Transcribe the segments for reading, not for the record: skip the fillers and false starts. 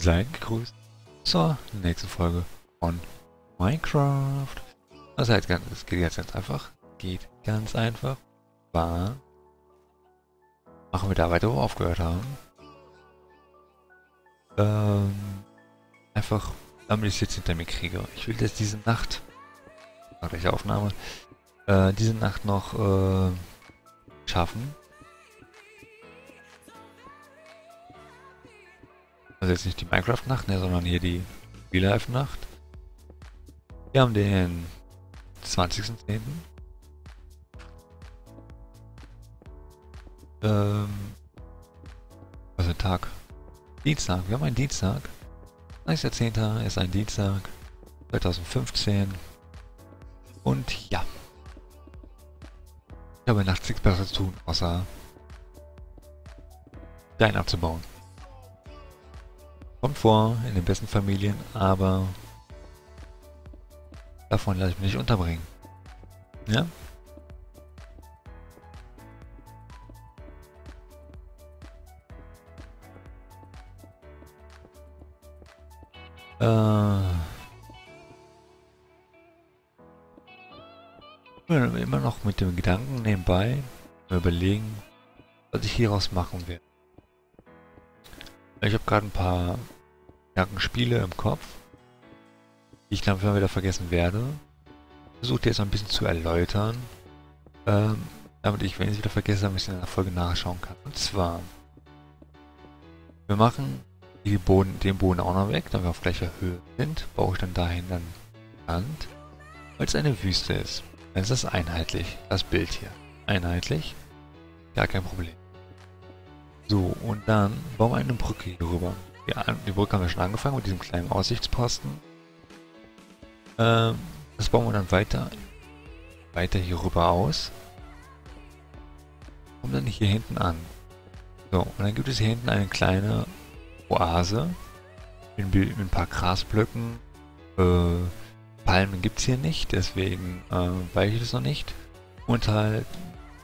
Seid gegrüßt zur nächsten Folge von Minecraft. Das heißt, es geht jetzt ganz einfach. Geht ganz einfach. War. Machen wir da weiter, wo wir aufgehört haben. Einfach, damit ich es jetzt hinter mir kriege. Ich will, dass diese Nacht, gleiche Aufnahme, diese Nacht noch schaffen. Also jetzt nicht die Minecraft-Nacht, ne, sondern hier die B Live-Nacht. Wir haben den 20.10. Also Tag. Dienstag, wir haben einen Dienstag. 19.10. ist ein Dienstag 2015. Und ja. Ich habe nachts nichts besser zu tun, außer Stein abzubauen. Kommt vor in den besten Familien, aber davon lasse ich mich nicht unterbringen. Ja? Immer noch mit dem Gedanken nebenbei überlegen, was ich hieraus machen will. Ich habe gerade ein paar Gedankenspiele im Kopf, die ich dann wieder vergessen werde. Ich versuche die jetzt noch ein bisschen zu erläutern, damit ich, wenn ich es wieder vergesse, ein bisschen in der Folge nachschauen kann. Und zwar, wir machen den Boden auch noch weg, da wir auf gleicher Höhe sind, baue ich dann dahin dann Land, weil es eine Wüste ist. Dann ist das einheitlich, das Bild hier. Einheitlich, gar kein Problem. So, und dann bauen wir eine Brücke hier rüber. Ja, die Brücke haben wir schon angefangen mit diesem kleinen Aussichtsposten. Das bauen wir dann weiter hier rüber aus. Kommt dann hier hinten an. So, und dann gibt es hier hinten eine kleine Oase. Mit ein paar Grasblöcken. Palmen gibt es hier nicht, deswegen weiß ich das noch nicht. Und halt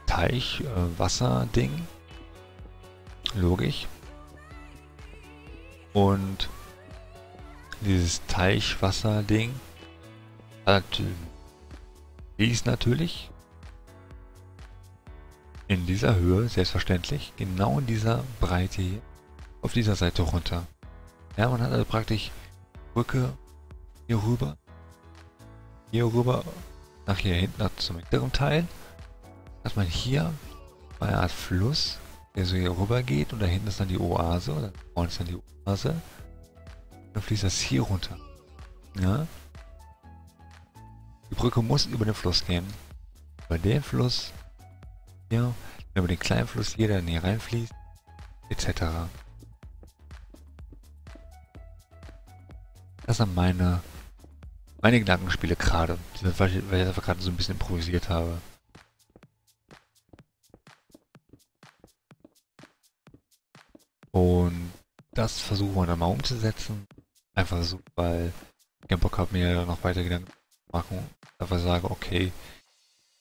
Teich, Wasser-Ding. Logisch. Und dieses Teichwasser-Ding hat Wies natürlich. In dieser Höhe, selbstverständlich, genau in dieser Breite hier, auf dieser Seite runter. Ja, man hat also praktisch Brücke hier rüber, nach hier hinten zum mittleren Teil. Dass man hier eine Art Fluss, der so hier rüber geht, und da hinten ist dann die Oase, oder vorne ist dann die Oase. Dann fließt das hier runter. Ja? Die Brücke muss über den Fluss gehen. Über den Fluss, ja, über den kleinen Fluss hier, der dann hier reinfließt, etc. Das sind meine Gedankenspiele gerade, weil ich einfach gerade so ein bisschen improvisiert habe. Und das versuchen wir dann mal umzusetzen. Einfach so, weil Gameboy Cup mir ja noch weiter Gedanken machen. Einfach sage, okay,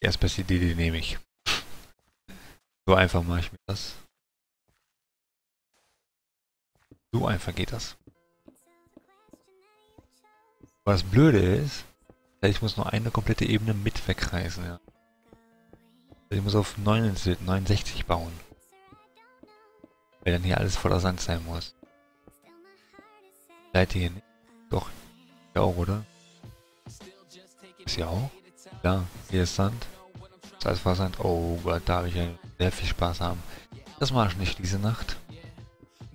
die erste beste Idee, die nehme ich. So einfach mache ich mir das. So einfach geht das. Was blöde ist, ich muss nur eine komplette Ebene mit wegreißen. Ja. Ich muss auf 69 bauen. Weil dann hier alles voller Sand sein muss. Seid ihr hier nicht? Doch, ja auch, oder? Ist ja auch? Ja, hier ist Sand. Das ist Sand. Oh Gott, da habe ich ja sehr viel Spaß haben. Das mache ich nicht diese Nacht.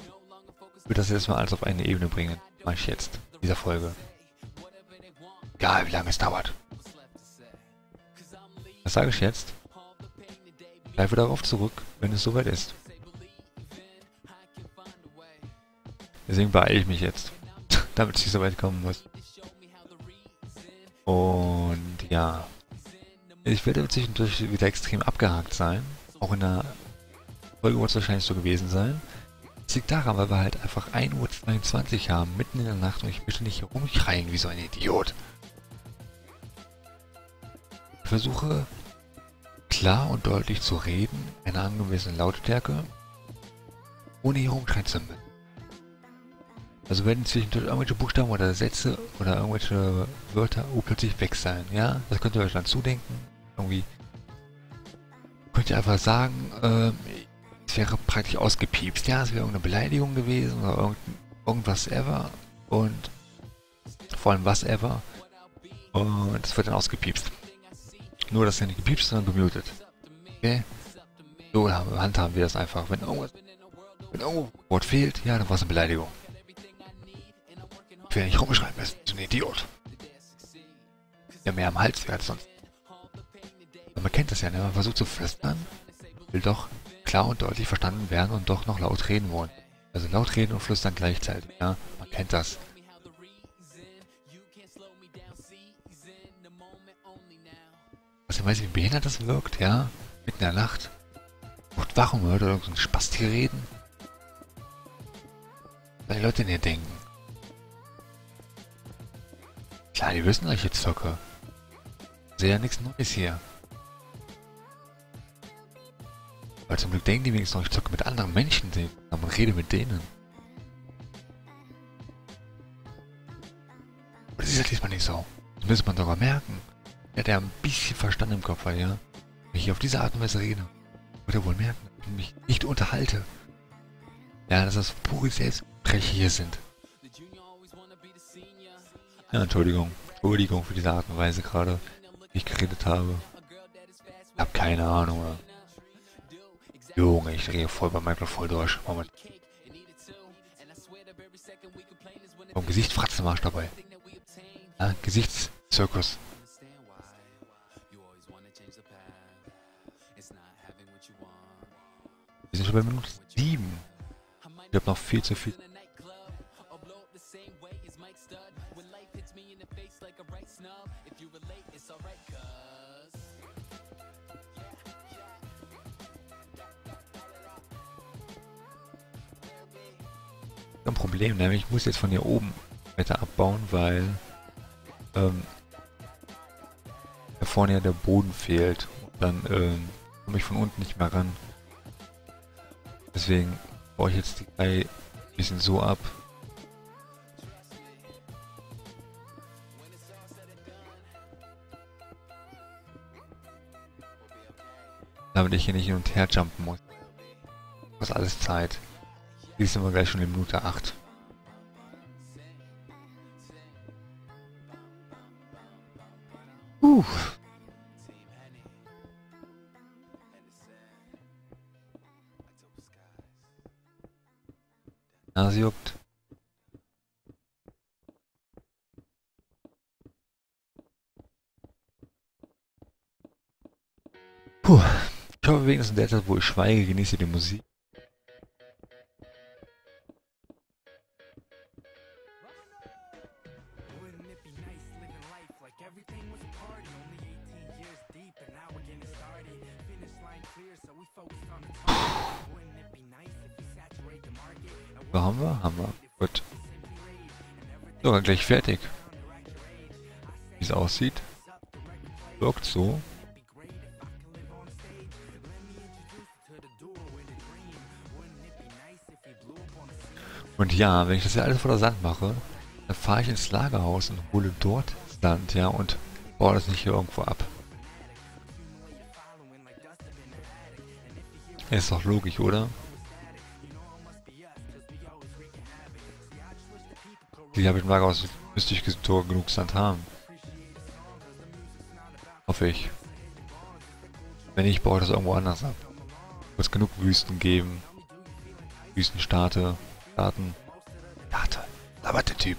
Ich will das jetzt mal alles auf eine Ebene bringen. Mache ich jetzt, in dieser Folge. Egal wie lange es dauert. Das sage ich jetzt. Bleibe darauf zurück, wenn es soweit ist. Deswegen beeile ich mich jetzt, damit ich so weit kommen muss. Und ja. Ich werde zwischendurch wieder extrem abgehakt sein. Auch in der Folge wird es wahrscheinlich so gewesen sein. Das liegt daran, weil wir halt einfach 1.22 Uhr haben, mitten in der Nacht, und ich möchte nicht hier rumschreien wie so ein Idiot. Ich versuche klar und deutlich zu reden, einer angemessenen Lautstärke, ohne hier rumschreien zu müssen. Also werden zwischendurch irgendwelche Buchstaben oder Sätze oder irgendwelche Wörter plötzlich weg sein, ja? Das könnt ihr euch dann zudenken. Irgendwie könnt ihr einfach sagen, es wäre praktisch ausgepiepst, ja? Es wäre irgendeine Beleidigung gewesen oder irgendwas ever und vor allem was ever und das wird dann ausgepiepst. Nur, dass er nicht gepiepst, sondern gemutet. Okay? So handhaben wir das einfach. Wenn irgendwas Wort fehlt, ja, dann war es eine Beleidigung. Ich will nicht rumschreiben, das ist ein Idiot. Ja, mehr am Hals als sonst. Aber man kennt das ja, ne? Man versucht zu flüstern, will doch klar und deutlich verstanden werden und doch noch laut reden wollen. Also laut reden und flüstern gleichzeitig, ja? Man kennt das. Also ich weiß nicht, wie behindert das wirkt, ja? Mitten in der Nacht. Und warum hört oder irgendein Spasti hier reden? Weil die Leute in ihr denken. Klar, die wissen, dass ich jetzt zocke. Ich sehe ja nichts Neues hier. Aber zum Glück denken die wenigstens noch, ich zocke mit anderen Menschen, aber ich rede mit denen. Aber das ist ja diesmal nicht so. Das müsste man sogar merken. Er hat ja ein bisschen Verstand im Kopf, weil ja, wenn ich hier auf diese Art und Weise rede, wird er wohl merken, dass ich mich nicht unterhalte. Ja, dass das pure Selbstbrecher hier sind. Ja, Entschuldigung. Entschuldigung für diese Art und Weise gerade, wie ich geredet habe. Ich hab keine Ahnung, oder? Junge, ich drehe voll bei Minecraft voll durch. Moment. Vom Gesicht Fratzenmarsch dabei. Ja, Gesichtszirkus. Wir sind schon bei Minute 7. Ich hab noch viel zu viel. Ein Problem, nämlich ich muss jetzt von hier oben weiter abbauen, weil da vorne ja der Boden fehlt. Und dann komme ich von unten nicht mehr ran. Deswegen baue ich jetzt die Ei ein bisschen so ab. Damit ich hier nicht hin und her jumpen muss. Das ist alles Zeit. Hier sind wir gleich schon in Minute 8. Nase juckt. Puh. Ich hoffe wenigstens in der Zeit, wo ich schweige, genieße die Musik. Haben wir. Gut. Sogar gleich fertig. Wie es aussieht. Wirkt so. Und ja, wenn ich das hier alles voller Sand mache, dann fahre ich ins Lagerhaus und hole dort Sand, ja, und baue das nicht hier irgendwo ab. Ist doch logisch, oder? Die habe ich im Lagerhaus, müsste ich genug Sand haben. Hoffe ich. Wenn nicht, baue ich das irgendwo anders ab. Muss genug Wüsten geben. Wüstenstaate. Daten. Da war der Typ.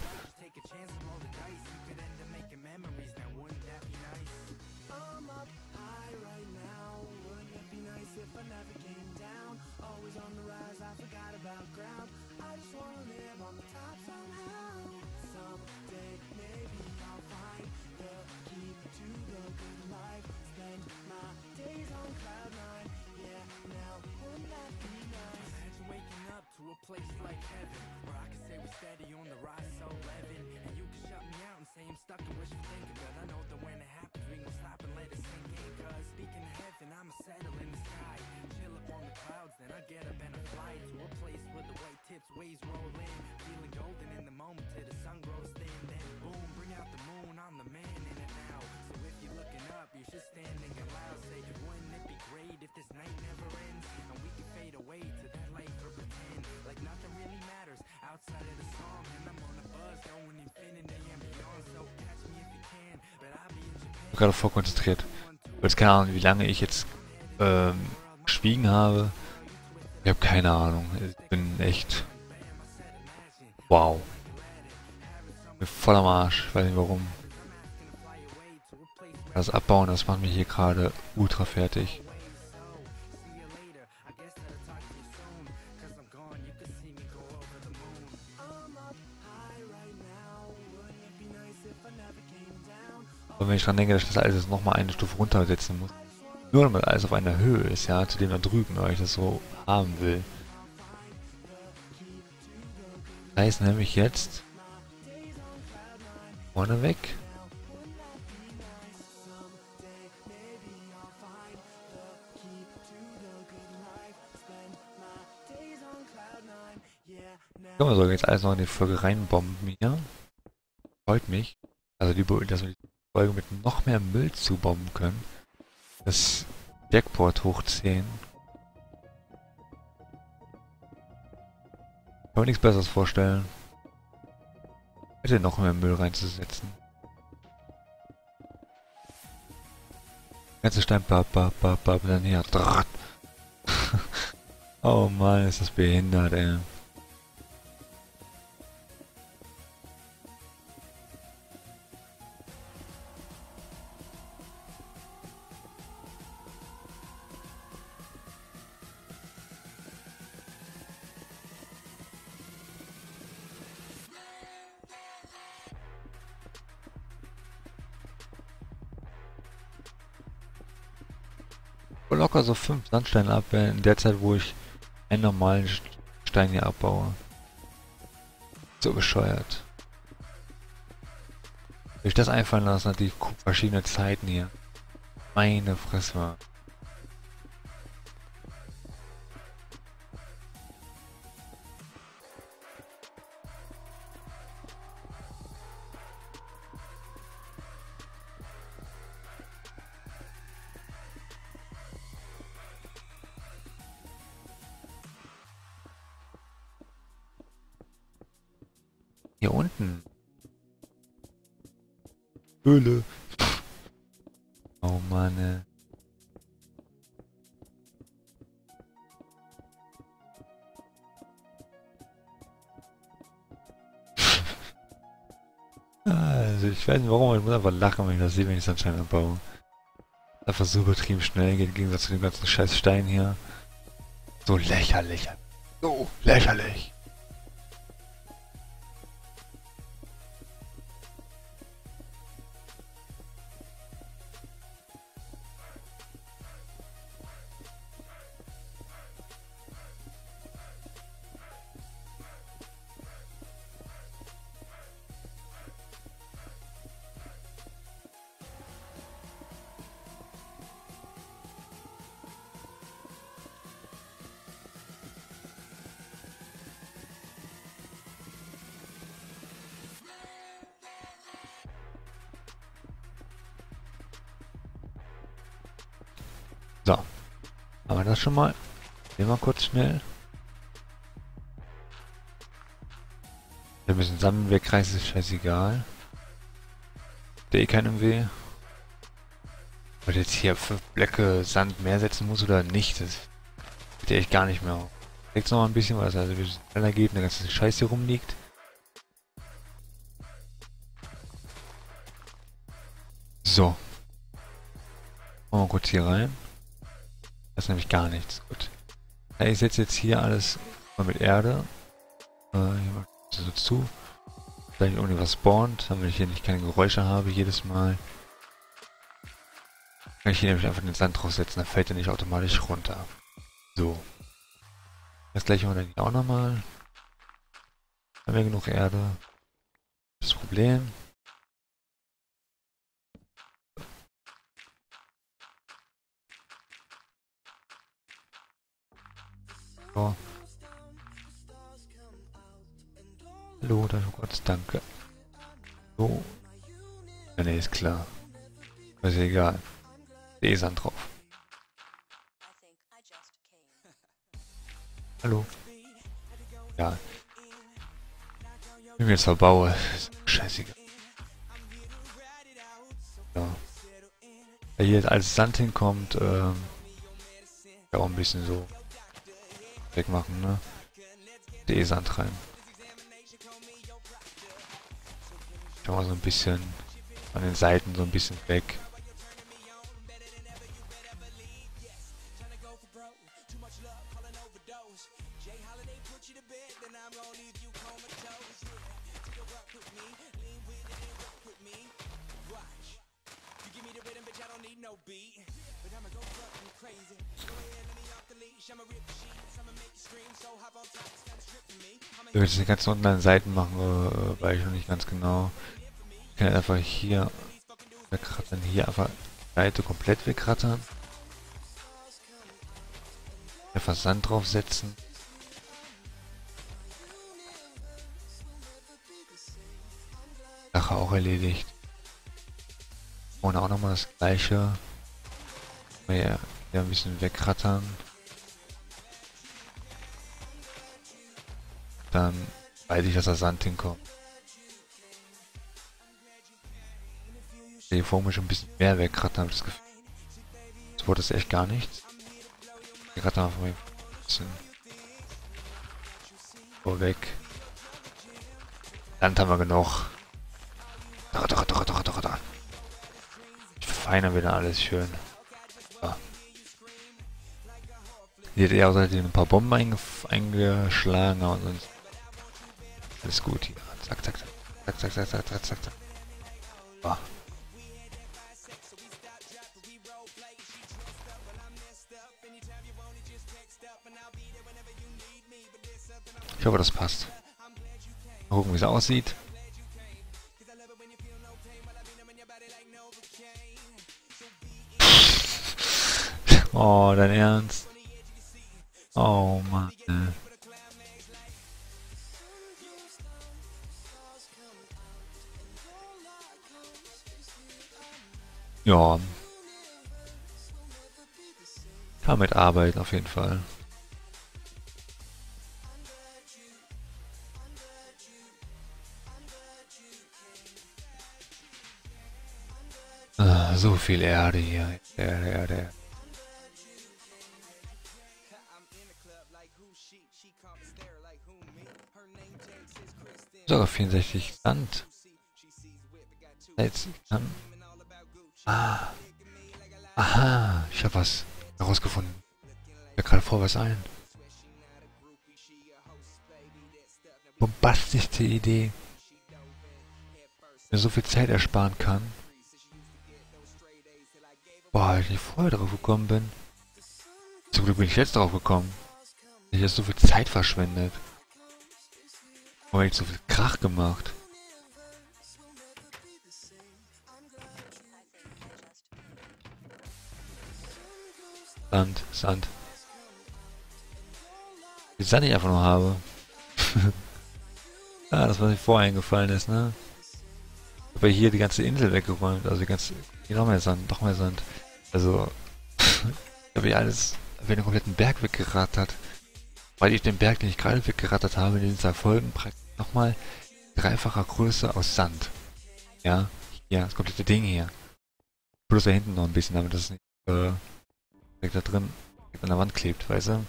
Get up and a flight to a place where the white tips waves roll in, feeling golden in the home till the sun grows thin. Then boom, bring out the moon, I'm the man in it now. So if you're looking up, you should stand and get loud. Say, wouldn't it be great if this night never ends? And we can fade away to that light or pretend like nothing really matters outside of the song. And I'm on the buzz going infinity and beyond. So catch me if you can, but I'll be in Japan. Ich bin gerade vorkonzentriert. Jetzt keine Ahnung, wie lange ich jetzt geschwiegen habe. Ich habe keine Ahnung. Ich bin echt... Wow. Ich bin voll am Arsch. Ich weiß nicht warum. Das Abbauen, das macht mich hier gerade ultra fertig. Und wenn ich dran denke, dass ich das alles nochmal eine Stufe runtersetzen muss. Nur damit alles auf einer Höhe ist, ja, zu dem da drüben, weil ich das so haben will. Das heißt nämlich jetzt vorne weg. Guck mal, so jetzt alles noch in die Folge reinbomben hier. Freut mich. Also, dass wir die Folge mit noch mehr Müll zubomben können. Das Jackpot hoch 10. Ich kann mir nichts Besseres vorstellen. Bitte noch mehr Müll reinzusetzen. Ganze Stein, bap, bap, bap, bap, dann hier. Oh Mann, ist das behindert, ey. Locker so 5 Sandsteine ab, in der Zeit, wo ich einen normalen Stein hier abbaue. So bescheuert. Wenn ich das einfallen lasse, hat die verschiedene Zeiten hier. Meine Fresse. Hier unten. Höhle. Oh Mann. Also ich weiß nicht warum, ich muss einfach lachen, wenn ich das sehe, wenn ich Sandstein abbaue. Einfach so übertrieben schnell geht im Gegensatz zu dem ganzen scheiß Stein hier. So lächerlich. So lächerlich. So, haben wir das schon mal? Gehen wir kurz schnell. Wir müssen sammeln, wer kreist, ist scheißegal. Der eh keinem weh. Ob ich jetzt hier 5 Blöcke Sand mehr setzen muss oder nicht, das geht echt gar nicht mehr auf. Jetzt noch mal ein bisschen was, also wie es schneller geht, der ganze Scheiß hier rumliegt. So. Machen wir kurz hier rein. Das ist nämlich gar nichts. Gut. Ja, ich setze jetzt hier alles mal mit Erde. Hier mal so zu. Vielleicht ohne was spawnt, damit ich hier nicht keine Geräusche habe jedes Mal. Kann ich hier nämlich einfach den Sand draufsetzen, dann fällt er nicht automatisch runter. So. Das gleiche machen wir dann hier auch nochmal. Haben wir genug Erde. Das Problem. Loader, oh Gott, danke. So. Ja, ne, ist klar. Ist egal. Sand drauf. Hallo. Ja. Wenn ich jetzt verbaue, ist scheißegal. Ja. Weil hier als Sand hinkommt, ja auch ein bisschen so wegmachen, ne? Sand rein. Ich mach mal so ein bisschen an den Seiten so ein bisschen weg. Ich will jetzt die ganzen unteren Seiten machen, weil ich noch nicht ganz genau. Ich kann einfach hier wegrattern, hier einfach Seite komplett wegrattern. Einfach Sand draufsetzen. Sache auch erledigt. Und auch nochmal das gleiche. Hier ein bisschen wegrattern. Dann weiß ich, dass der Sand hinkommt. Die Formel schon ein bisschen mehr wegrattern, habe ich das Gefühl. Das wurde es echt gar nichts. Wir rattern einfach mal ein bisschen vorweg. Land haben wir genug. Da. Ich verfeinere wieder alles schön. Ja. Hier hat er auch seitdem ein paar Bomben eingeschlagen, aber sonst. Alles gut hier. Zack. Ah. Ich hoffe, das passt. Mal gucken, wie es aussieht. Oh, dein Ernst? Oh, Mann. Ja. Damit arbeiten auf jeden Fall. Ah, so viel Erde hier. Erde. So, 64 Sand. Jetzt kann. Ah. Aha, ich habe was herausgefunden. Ich gerade vorwärts ein. Bombastischste Idee. Mir so viel Zeit ersparen kann. Boah, ich nicht vorher drauf gekommen bin. Zum Glück bin ich jetzt drauf gekommen. Ich habe so viel Zeit verschwendet. Warum habe ich so viel Krach gemacht? Sand. Den Sand ich einfach nur habe. Ah, das, was mir vorher eingefallen ist, ne? Ich habe hier die ganze Insel weggeräumt, also die ganze. Hier noch mehr Sand. Also. Ich habe hier alles. Hab hier den kompletten Berg weggerattert. Weil ich den Berg, den ich gerade weggerattert habe, in den zwei Folgen praktisch nochmal dreifacher Größe aus Sand. Ja? Ja, das komplette Ding hier. Plus da hinten noch ein bisschen, damit das nicht. Da drin an der Wand klebt, weißt du?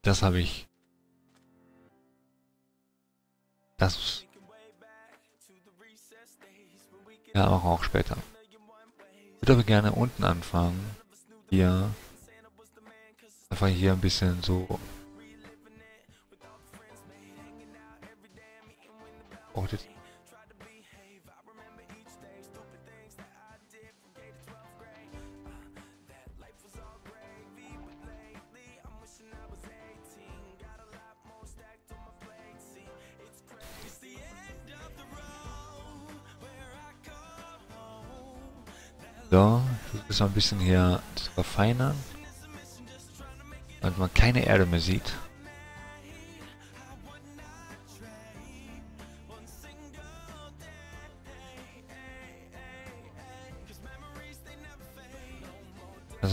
Das habe ich. Das. Ja, auch später. Ich würde aber gerne unten anfangen. Hier. Einfach hier ein bisschen so. Oh, das. So, jetzt müssen wir ein bisschen hier verfeinern, damit man keine Erde mehr sieht.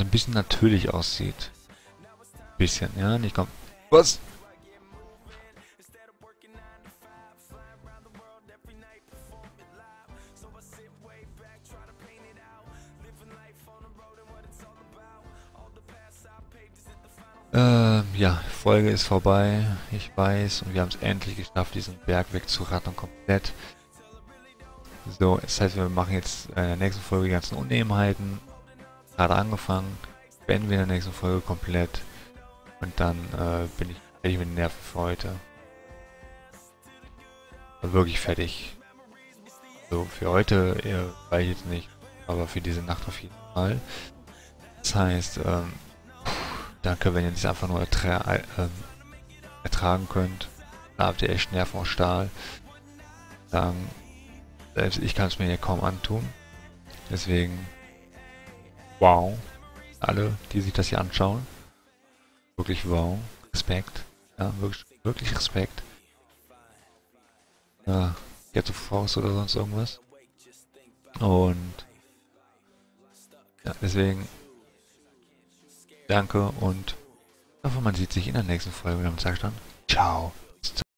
so ein bisschen natürlich aussieht. Ein bisschen, ja, nicht komm. Was? Ja, Folge ist vorbei, ich weiß, und wir haben es endlich geschafft, diesen Berg wegzurattern komplett. So, das heißt, wir machen jetzt in der nächsten Folge die ganzen Unebenheiten, gerade angefangen, beenden wir in der nächsten Folge komplett und dann bin ich fertig mit den Nerven für heute. Wirklich fertig. So, für heute weiß ich jetzt nicht, aber für diese Nacht auf jeden Fall. Das heißt, danke, wenn ihr das einfach nur ertragen könnt. Da habt ihr echt Nerven aus Stahl. Selbst ich kann es mir hier kaum antun. Deswegen, wow. Alle, die sich das hier anschauen. Wirklich wow. Respekt. Ja, wirklich, wirklich Respekt. Ja, Ghetto Forest oder sonst irgendwas. Und ja, deswegen danke und ich hoffe, man sieht sich in der nächsten Folge. Mit dem Zeitstand. Ciao.